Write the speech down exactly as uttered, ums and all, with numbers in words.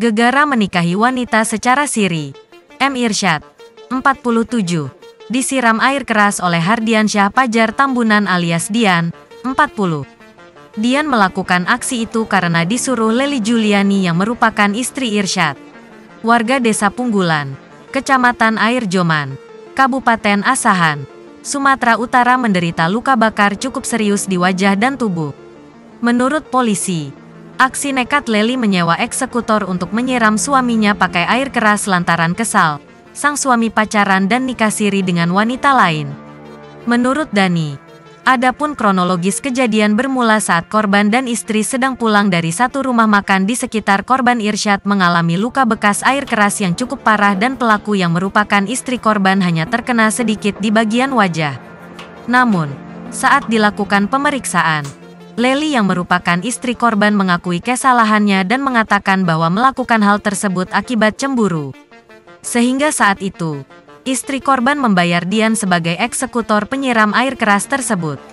Gegara menikahi wanita secara siri. M. Irsyad, empat puluh tujuh, disiram air keras oleh Hardiansyah Pajar Tambunan alias Dian, empat puluh. Dian melakukan aksi itu karena disuruh Leli Juliani yang merupakan istri Irsyad. Warga Desa Punggulan, Kecamatan Air Joman, Kabupaten Asahan, Sumatera Utara menderita luka bakar cukup serius di wajah dan tubuh. Menurut polisi, aksi nekat Leli menyewa eksekutor untuk menyiram suaminya pakai air keras lantaran kesal. Sang suami pacaran dan nikah siri dengan wanita lain. Menurut Dhani, adapun kronologis kejadian bermula saat korban dan istri sedang pulang dari satu rumah makan di sekitar korban Irsyad mengalami luka bekas air keras yang cukup parah dan pelaku yang merupakan istri korban hanya terkena sedikit di bagian wajah. Namun, saat dilakukan pemeriksaan, Leli yang merupakan istri korban mengakui kesalahannya dan mengatakan bahwa melakukan hal tersebut akibat cemburu. Sehingga saat itu, istri korban membayar Dian sebagai eksekutor penyiram air keras tersebut.